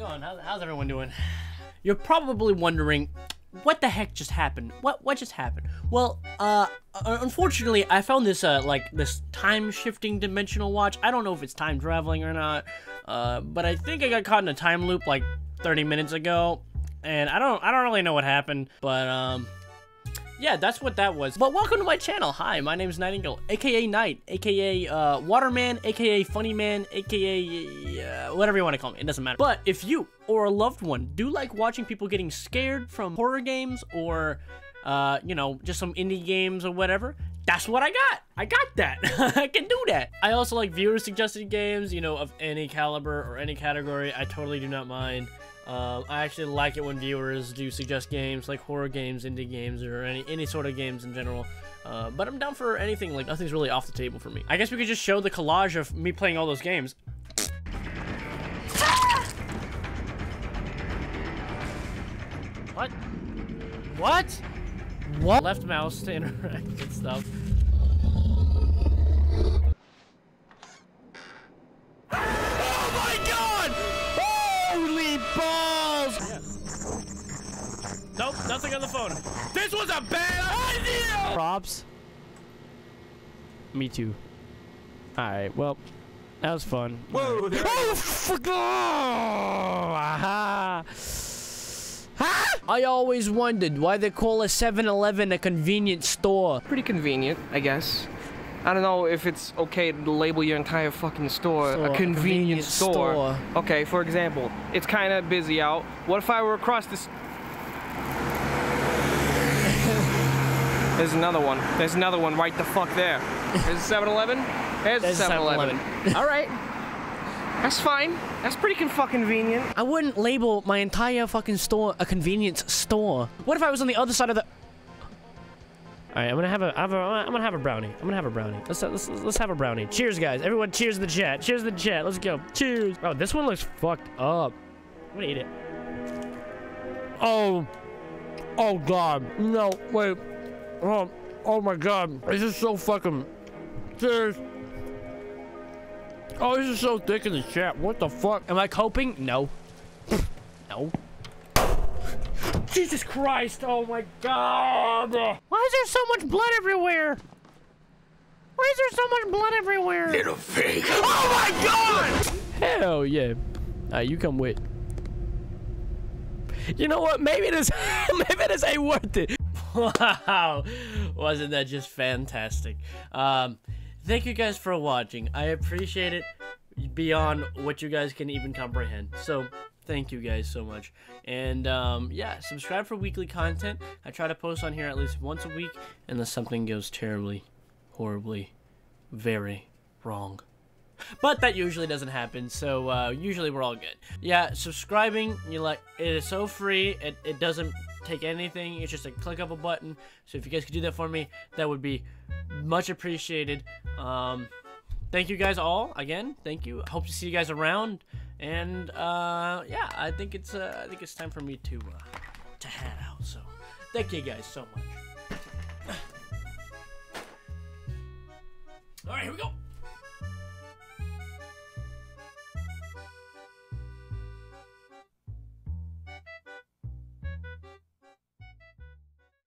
going? How's everyone doing? You're probably wondering, what the heck just happened? What just happened? Well, unfortunately, I found this, this time-shifting dimensional watch. I don't know if it's time traveling or not, but I think I got caught in a time loop, like, 30 minutes ago, and I don't really know what happened, but, yeah, that's what that was. But welcome to my channel. Hi, my name is Nightingale, aka Night, aka Waterman, aka Funny Man, aka whatever you want to call me. It doesn't matter. But if you or a loved one do like watching people getting scared from horror games or, you know, just some indie games or whatever, that's what I got. I got that. I can do that. I also like viewer-suggested games, you know, of any caliber or any category. I totally do not mind. I actually like it when viewers do suggest games, like horror games, indie games, or any sort of games in general. But I'm down for anything. Like, nothing's really off the table for me. I guess we could just show the collage of me playing all those games. What? What? What? Left mouse to interact with stuff. Nope, nothing on the phone. This was a bad idea! Props. Me too. Alright, well, that was fun. Whoa! Right. Oh, fuck! Oh, aha! Ah! I always wondered why they call a 7-Eleven a convenience store. Pretty convenient, I guess. I don't know if it's okay to label your entire fucking store a convenience store. Okay, for example, it's kind of busy out. What if I were across this... There's another one. There's another one right the fuck there. There's a 7-Eleven. There's a 7-Eleven. All right. That's fine. That's pretty fucking convenient. I wouldn't label my entire fucking store a convenience store. What if I was on the other side of the... All right, I'm gonna have a brownie. I'm gonna have a brownie. Let's have a brownie. Cheers, guys. Everyone, cheers to the chat. Cheers to the chat. Let's go. Cheers. Oh, this one looks fucked up. I'm gonna eat it. Oh. Oh God. No. Wait. Oh, oh my God. This is so fucking... Cheers. Oh, this is so thick in the chat. What the fuck? Am I coping? No. No. Jesus Christ. Oh my God. Why is there so much blood everywhere? Why is there so much blood everywhere? Little fake. Oh my God! Hell yeah. You come with. You know what? Maybe this... Maybe this ain't worth it. Wow, wasn't that just fantastic? Thank you guys for watching. I appreciate it beyond what you guys can even comprehend. So thank you guys so much. And yeah, subscribe for weekly content. I try to post on here at least once a week unless something goes terribly, horribly, very wrong. But that usually doesn't happen, so usually we're all good. Yeah, subscribing, you like, it is so free. It doesn't take anything. It's just a click of a button. So if you guys could do that for me, that would be much appreciated. Thank you guys all again. Thank you. Hope to see you guys around. And yeah, I think it's time for me to head out. So thank you guys so much. All right, here we go.